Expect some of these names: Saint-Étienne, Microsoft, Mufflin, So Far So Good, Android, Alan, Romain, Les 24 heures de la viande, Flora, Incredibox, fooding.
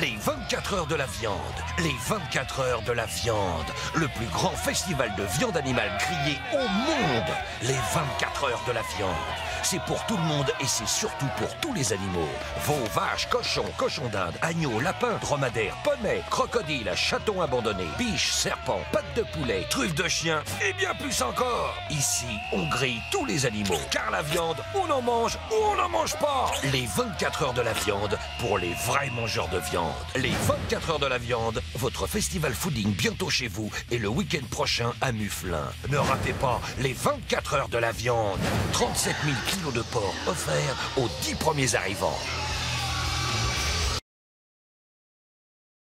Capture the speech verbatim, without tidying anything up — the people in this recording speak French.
Les vingt-quatre heures de la viande, les vingt-quatre heures de la viande, le plus grand festival de viande animale grillée au monde. Les vingt-quatre heures de la viande, c'est pour tout le monde et c'est surtout pour tous les animaux. Veaux, vaches, cochons, cochons d'Inde, agneaux, lapins, dromadaires, poneys, crocodiles, chatons abandonnés, biches, serpents, pattes de poulet, truffes de chien et bien plus encore. Ici, on grille tous les animaux, car la viande, on en mange ou on n'en mange pas. Les vingt-quatre heures de la viande, pour les vrais mangeurs de viande. Les vingt-quatre heures de la viande, votre festival fooding bientôt chez vous et le week-end prochain à Mufflin. Ne ratez pas les vingt-quatre heures de la viande. trente-sept mille kilos de porc offerts aux dix premiers arrivants.